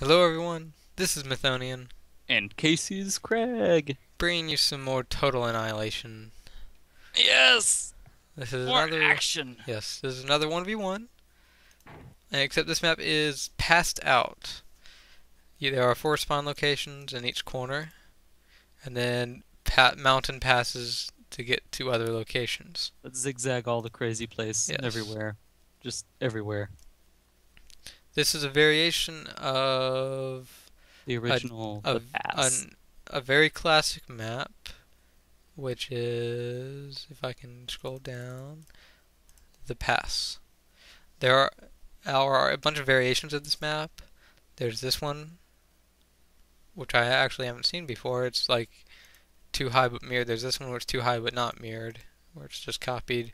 Hello everyone, this is Mythonian. And Casey's Craig. Bringing you some more Total Annihilation. Yes! This is more another action. Yes, this is another 1v1. Except this map is Passed Out. There are 4 spawn locations in each corner. And then mountain passes to get to other locations. Let's zigzag all the crazy place everywhere. Just everywhere. This is a variation of the original The Pass. A very classic map, which is, if I can scroll down, The Pass. There are a bunch of variations of this map. There's this one, which I actually haven't seen before. It's like too high but mirrored. There's this one where it's too high but not mirrored, where it's just copied.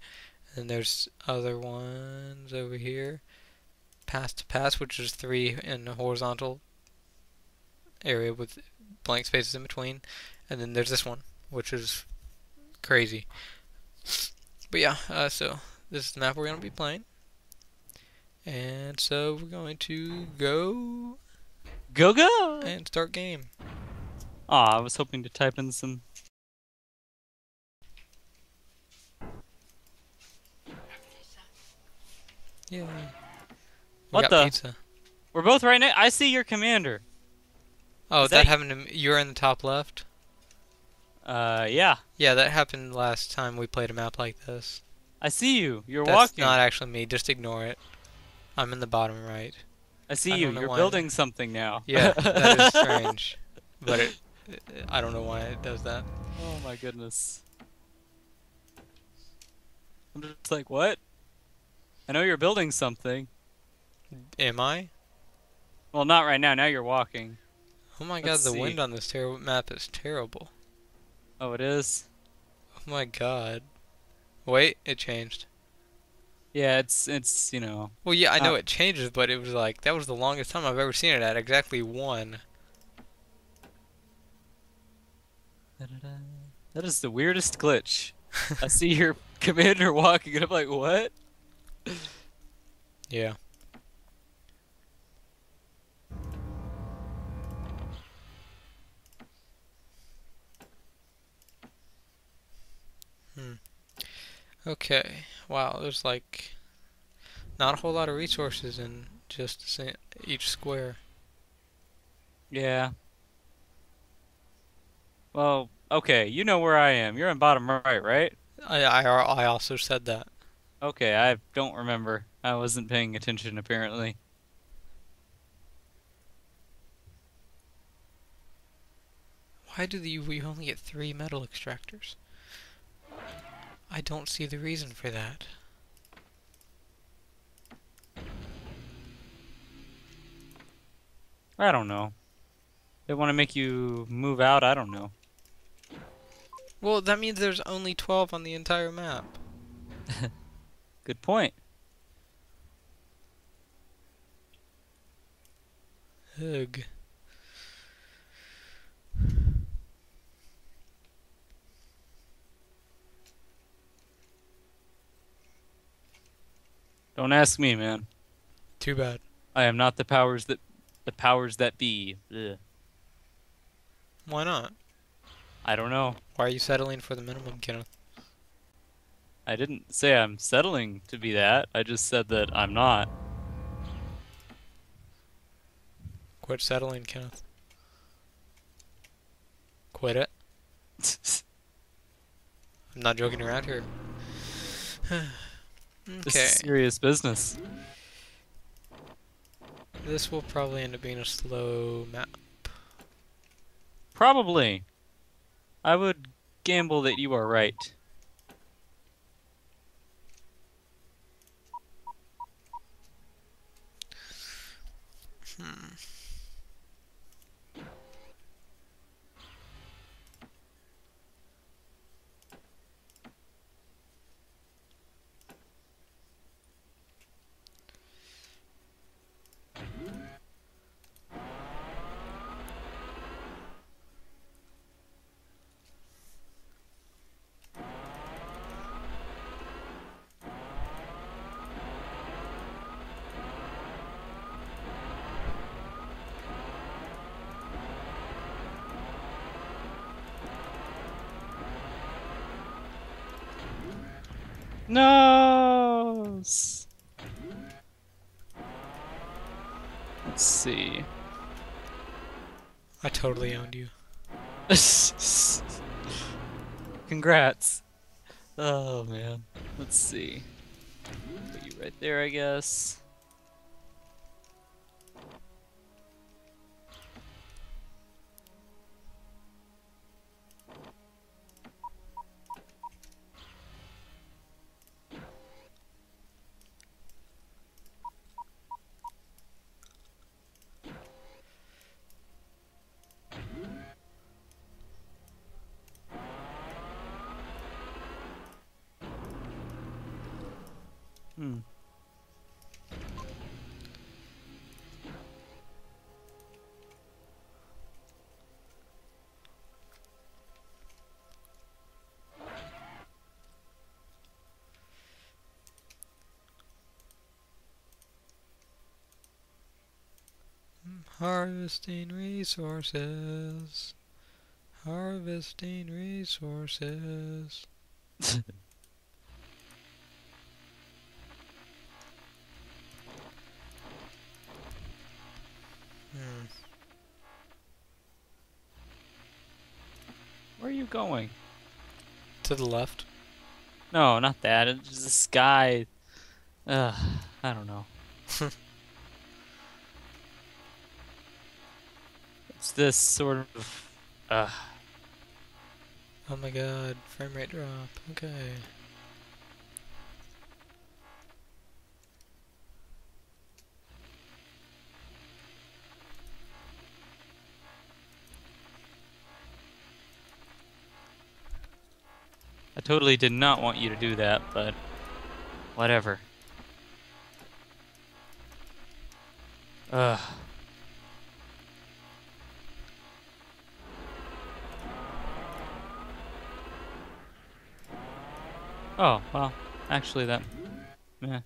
And there's other ones over here. Pass to pass, which is 3 in a horizontal area with blank spaces in between, and then there's this one, which is crazy. But yeah, so this is the map we're going to be playing, and so we're going to go and start game. I was hoping to type in some. Yeah. What the? Pizza. We're both right now. I see your commander. Oh, that happened to... You're in the top left? Yeah. Yeah, that happened last time we played a map like this. I see you. That's walking. That's not actually me. Just ignore it. I'm in the bottom right. I see you. You're building something now. Yeah, that is strange. But I don't know why it does that. Oh my goodness. I'm just like, what? I know you're building something. Am I? Well, not right now. Now you're walking. Oh my god, the wind on this map is terrible. Oh, it is? Oh my god. Wait, it changed. Yeah, it's you know... Well, yeah, I know it changes, but it was like... That was the longest time I've ever seen it at. Exactly 1. That is the weirdest glitch. I see your commander walking, and I'm like, what? Yeah. Okay. Wow, there's like not a whole lot of resources in just each square. Yeah. Well, okay, you know where I am. You're in bottom right, right? I also said that. Okay, I don't remember. I wasn't paying attention, apparently. Why do we only get 3 metal extractors? I don't see the reason for that. I don't know. They want to make you move out? I don't know. Well, that means there's only 12 on the entire map. Good point. Ugh. Don't ask me, man. Too bad. I am not the powers that be. Ugh. Why not? I don't know. Why are you settling for the minimum, Kenneth? I didn't say I'm settling to be that. I just said that I'm not. Quit settling, Kenneth. Quit it. I'm not joking around here. Okay. This is serious business. This will probably end up being a slow map. Probably. I would gamble that you are right. No. Let's see. I totally owned you. Congrats. Oh man. Let's see. Put you right there, I guess. Harvesting resources. Harvesting resources. Where are you going? To the left. No, not that. It's the sky. I don't know. It's this sort of. Oh my god! Frame rate drop. Okay. I totally did not want you to do that, but whatever. Ugh. Oh, well, actually that... meh.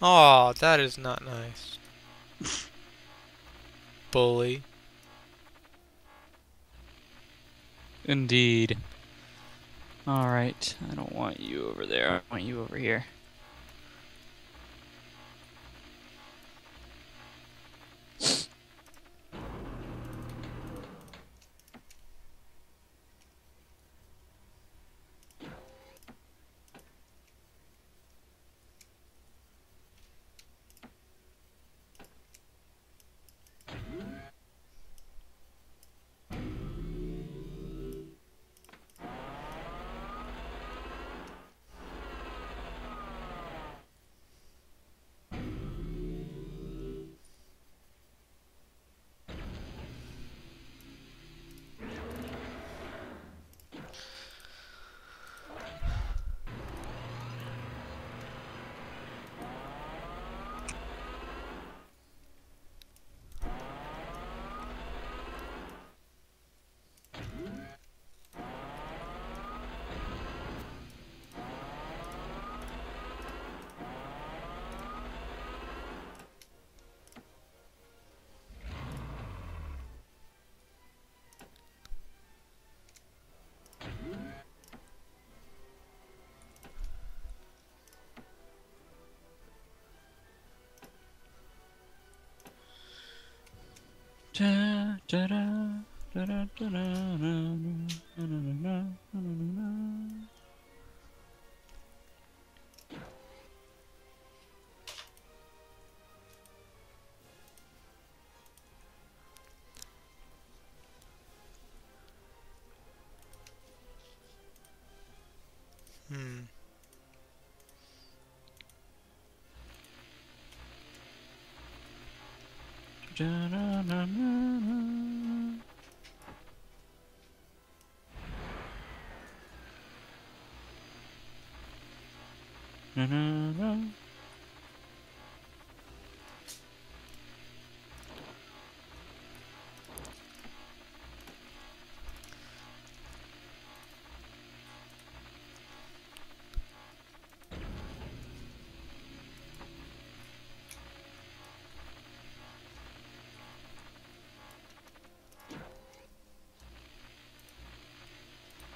Oh, that is not nice. Bully. Indeed. Alright, I don't want you over there. I want you over here.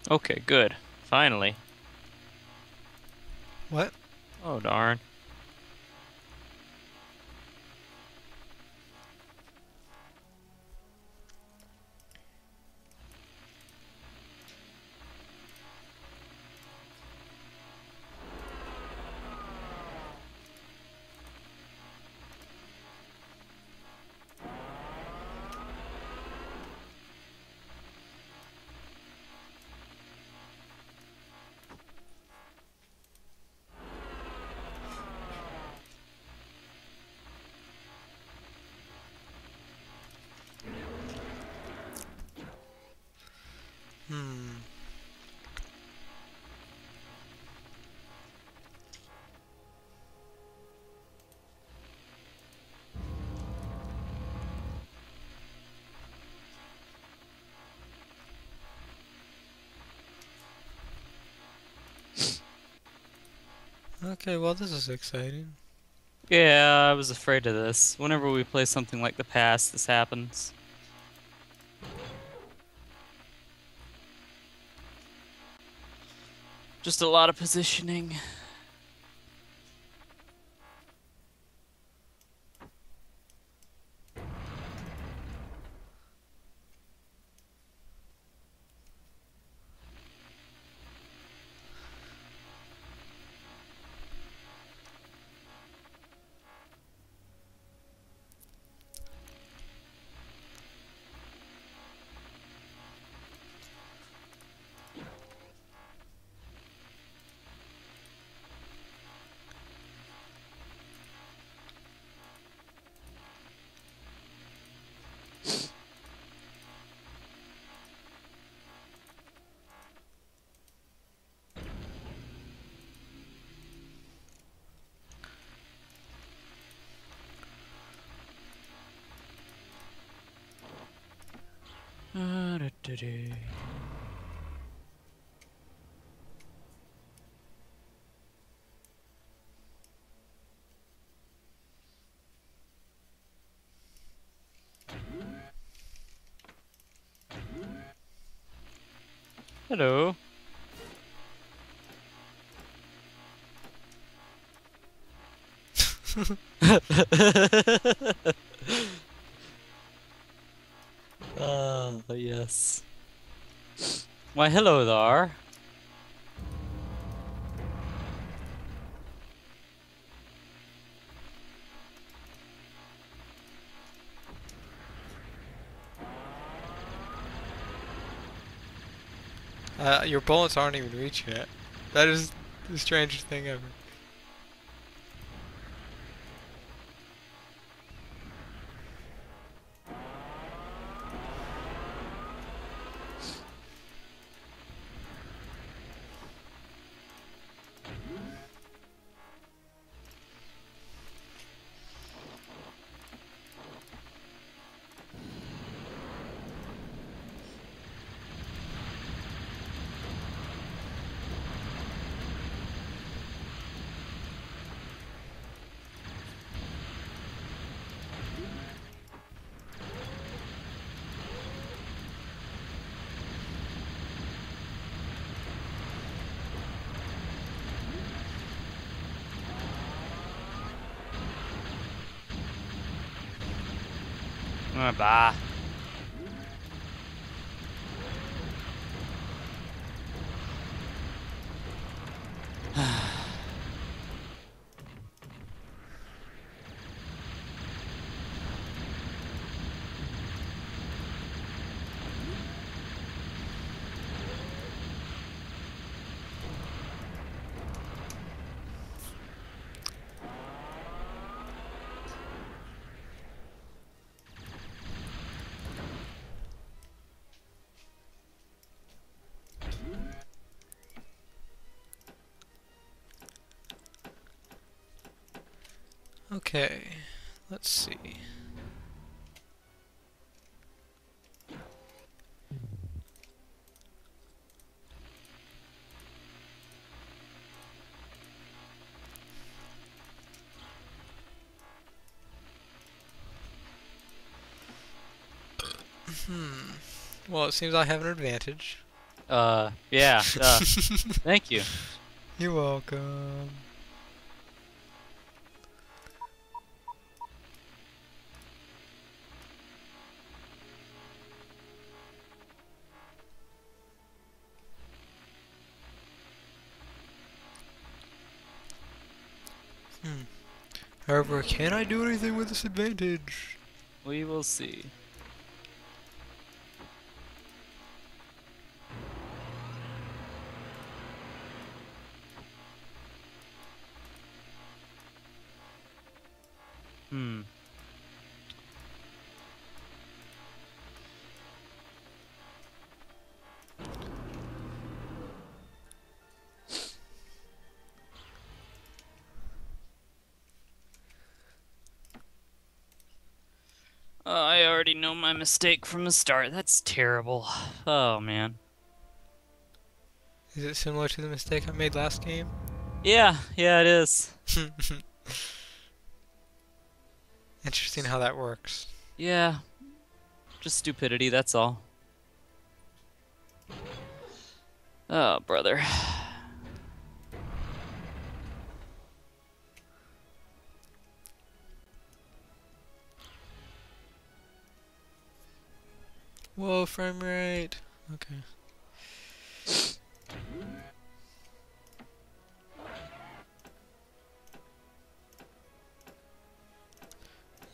Okay, good. Finally. What? Oh, darn. Okay, well this is exciting. Yeah, I was afraid of this. Whenever we play something like The Pass, this happens. Just a lot of positioning. Hello. Yes. Why, hello there. Your bullets aren't even reaching it. That is the strangest thing ever. Bah. Okay, let's see. Well, it seems I have an advantage. Yeah. Thank you. You're welcome. However, can I do anything with this advantage? We will see. I already know my mistake from the start. That's terrible. Oh, man. Is it similar to the mistake I made last game? Yeah. Yeah, it is. Interesting how that works. Yeah. Just stupidity, that's all. Oh, brother. Whoa, frame rate. Okay.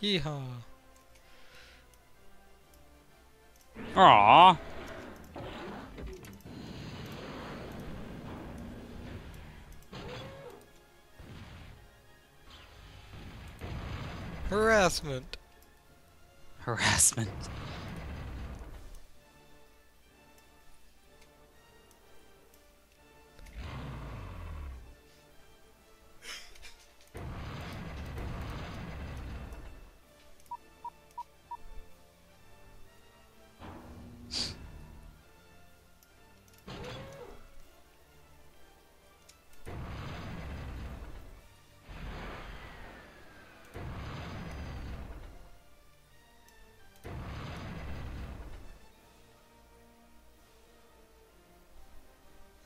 Yeehaw. Aww. Harassment. Harassment.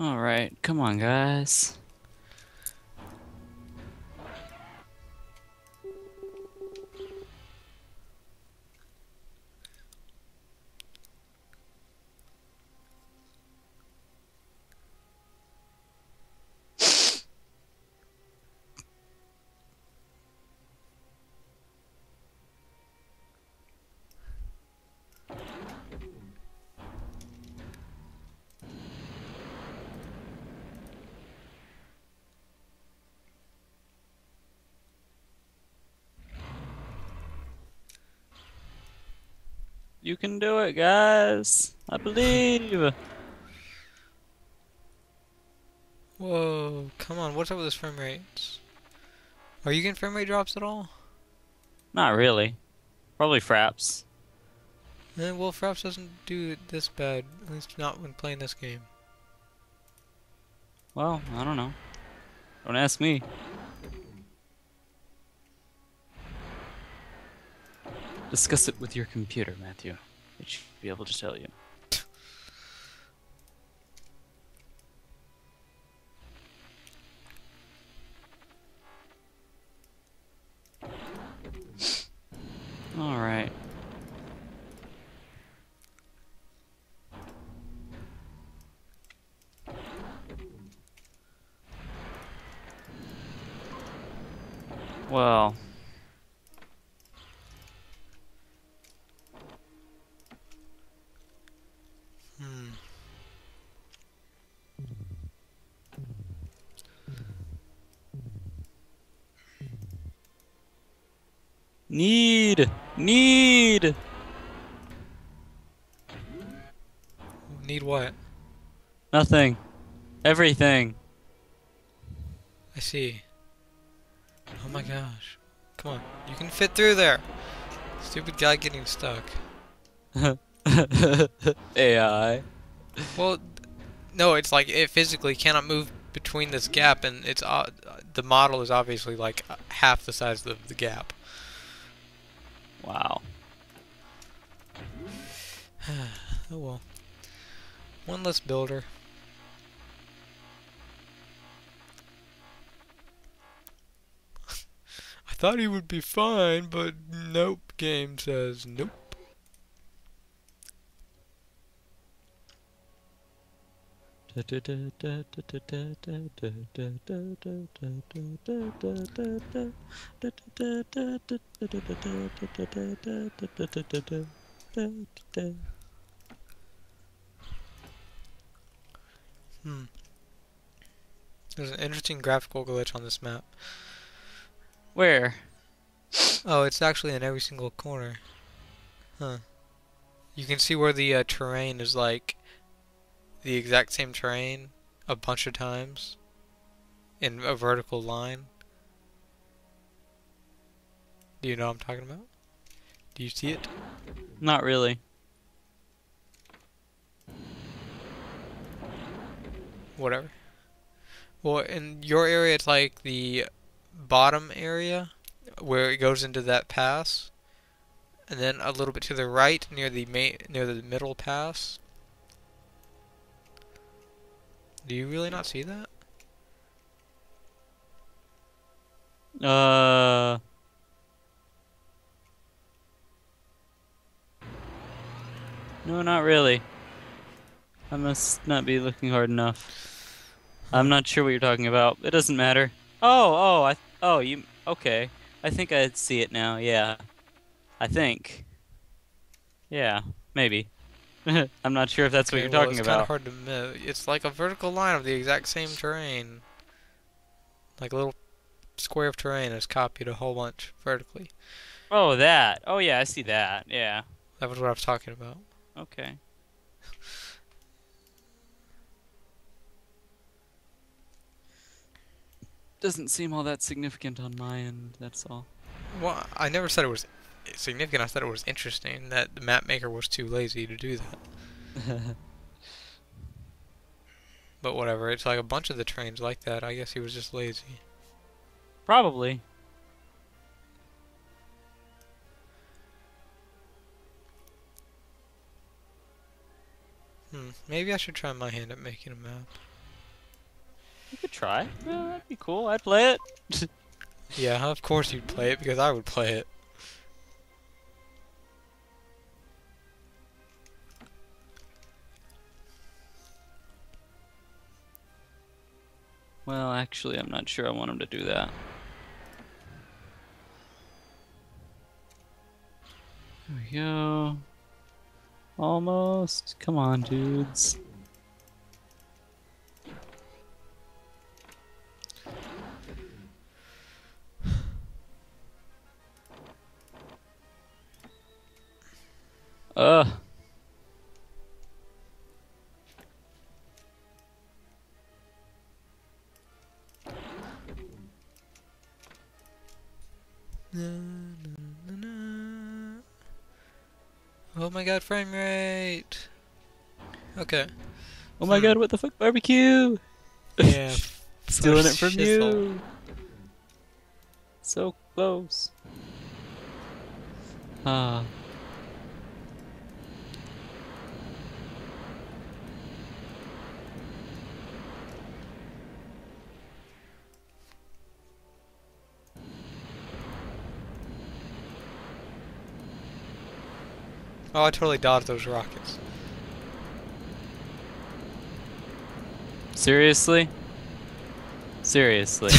All right, come on, guys. You can do it, guys. I believe. Whoa, come on. What's up with this frame rates? Are you getting frame rate drops at all? Not really. Probably fraps. Eh, well, fraps doesn't do it this bad. At least not when playing this game. Well, I don't know. Don't ask me. Discuss it with your computer, Matthew. It should be able to tell you. All right. Well. Need! Need what? Nothing. Everything. I see. Oh my gosh. Come on. You can fit through there. Stupid guy getting stuck. AI. Well, no, it's like it physically cannot move between this gap, and it's the model is obviously like half the size of the gap. Wow. Oh well. One less builder. I thought he would be fine, but nope. Game says nope. There's an interesting graphical glitch on this map. Where? Oh, it's actually in every single corner. Huh. You can see where the terrain is like the exact same terrain a bunch of times in a vertical line. Do you know what I'm talking about? Do you see it? Not really. Whatever. Well, in your area, it's like the bottom area where it goes into that pass, and then a little bit to the right near the middle pass. Do you really not see that? No, not really. I must not be looking hard enough. I'm not sure what you're talking about. It doesn't matter. Oh, you... Okay. I think I see it now, yeah. I think. Yeah, maybe. I'm not sure if that's what you're talking about. It's kind of hard to miss. It's like a vertical line of the exact same terrain. Like a little square of terrain is copied a whole bunch vertically. Oh, that. Oh, yeah, I see that. Yeah. That was what I was talking about. Okay. Doesn't seem all that significant on my end, that's all. Well, I never said it was significant. I said it was interesting that the map maker was too lazy to do that. But whatever, it's like a bunch of the trains like that. I guess he was just lazy. Probably. Maybe I should try my hand at making a map. You could try. Well, that'd be cool. I'd play it. Yeah, of course you'd play it because I would play it. Well, actually, I'm not sure I want him to do that. There we go. Almost. Come on, dudes. Oh my god, frame rate! Okay. Oh my god, what the fuck, barbecue! Yeah. Stealing it from you! So close. Ah. Oh, I totally dodged those rockets. Seriously? Seriously.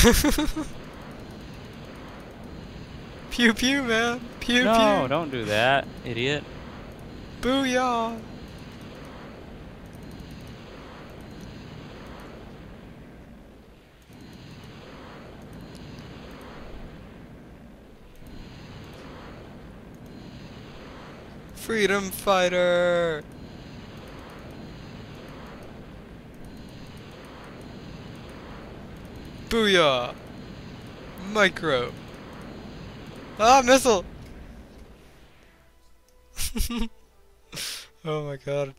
Pew pew, man. Pew pew. No, don't do that, idiot. Booyah! freedom fighter. Booyah! Micro. Ah, missile! Oh my god.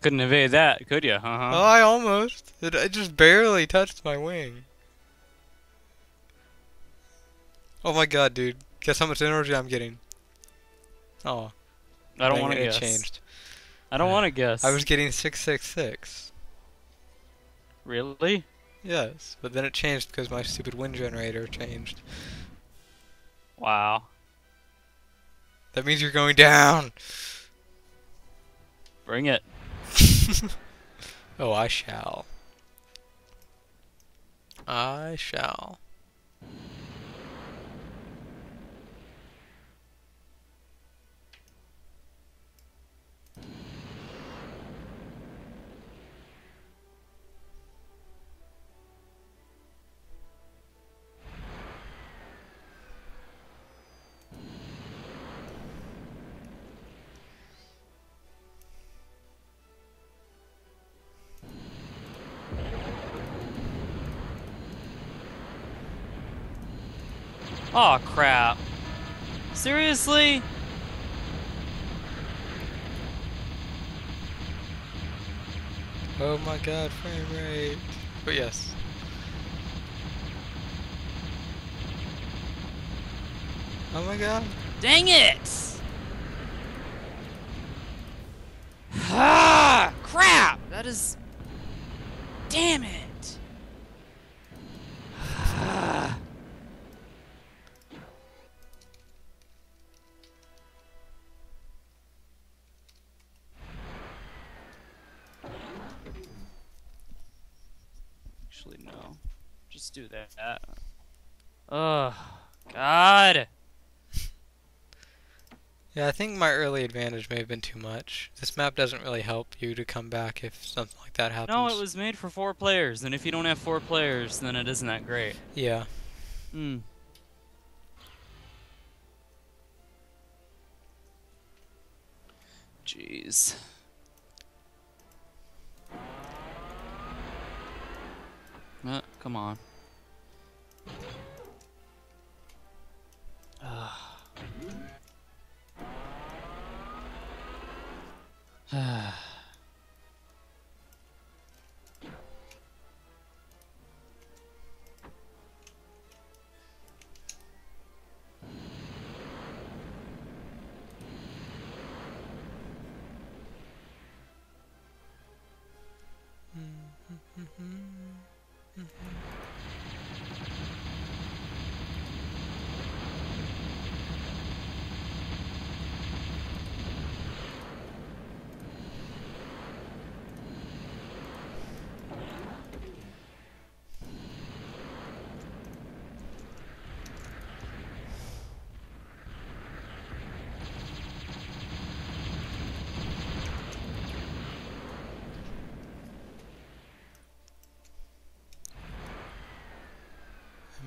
Couldn't evade that, could you? Uh-huh. Oh, I almost. It just barely touched my wing. Oh my god, dude. Guess how much energy I'm getting. Oh. I don't want to guess. It changed. I don't want to guess. I was getting 666. Really? Yes, but then it changed because my stupid wind generator changed. Wow. That means you're going down! Bring it. Oh, I shall. I shall. Aw, oh, crap. Seriously? Oh my god, frame rate. But yes. Oh my god. Dang it! Ah, crap! That is... Damn it! Do that. Oh god. Yeah, I think my early advantage may have been too much. This map doesn't really help you to come back if something like that happens. No, it was made for 4 players, and if you don't have 4 players, then it isn't that great. Yeah. Hmm. Jeez. Come on.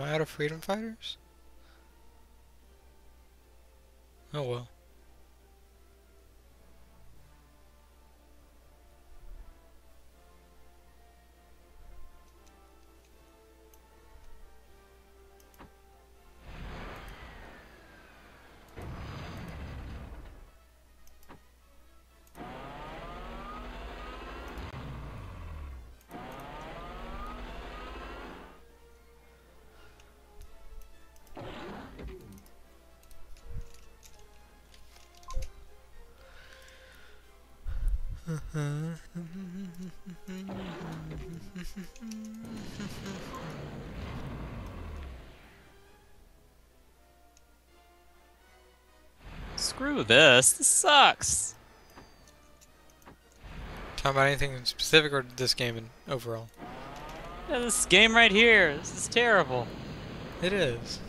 Am I out of freedom fighters? Oh well. Screw this. This sucks. Talking about anything in specific or this game in overall? Yeah, this game right here. This is terrible. It is.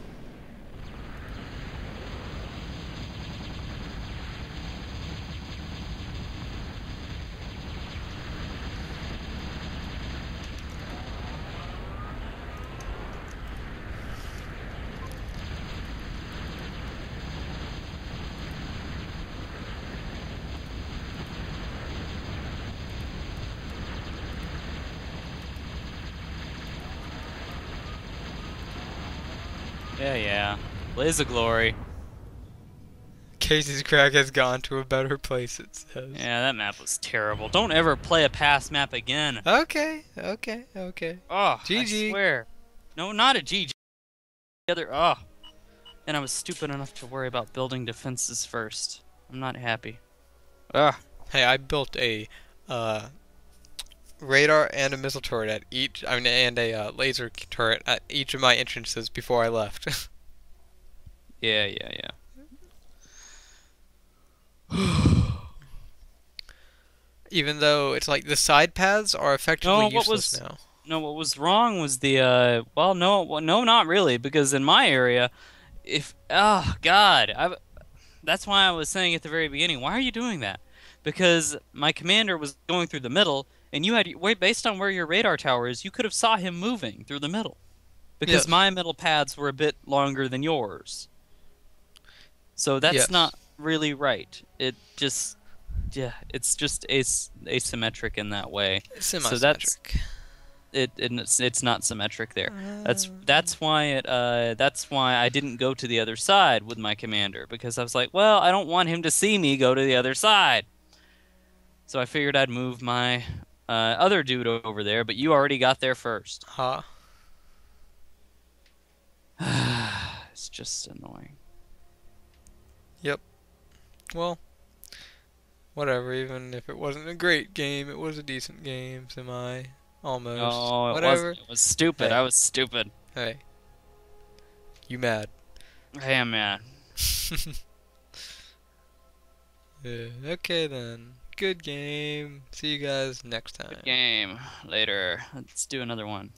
Yeah, yeah. Blaze of glory. Casey's Craig has gone to a better place, it says. Yeah, that map was terrible. Don't ever play a Pass map again. Okay, okay, okay. Oh, GG. I swear. No, not a GG. The other, oh. And I was stupid enough to worry about building defenses first. I'm not happy. Ugh. Hey, I built a radar and a missile turret at each, I mean, and a laser turret at each of my entrances before I left. Yeah, yeah, yeah. Even though it's like the side paths are effectively useless now. No, what was wrong was the well, no, not really, because in my area, if oh god, that's why I was saying at the very beginning, why are you doing that? Because my commander was going through the middle, and you had based on where your radar tower is, you could have saw him moving through the middle, because my middle paths were a bit longer than yours. So that's not really right. It just, yeah, it's just asymmetric in that way. Semi-symmetric. So that's it's not symmetric there. That's why it that's why I didn't go to the other side with my commander, because I was like, well, I don't want him to see me go to the other side. So I figured I'd move my other dude over there, but you already got there first. Huh. It's just annoying. Yep. Well, whatever, even if it wasn't a great game, it was a decent game, semi, almost. Oh, whatever. It was stupid. Hey. I was stupid. Hey. You mad? I am mad. Yeah, okay then. Good game. See you guys next time. Good game. Later. Let's do another one.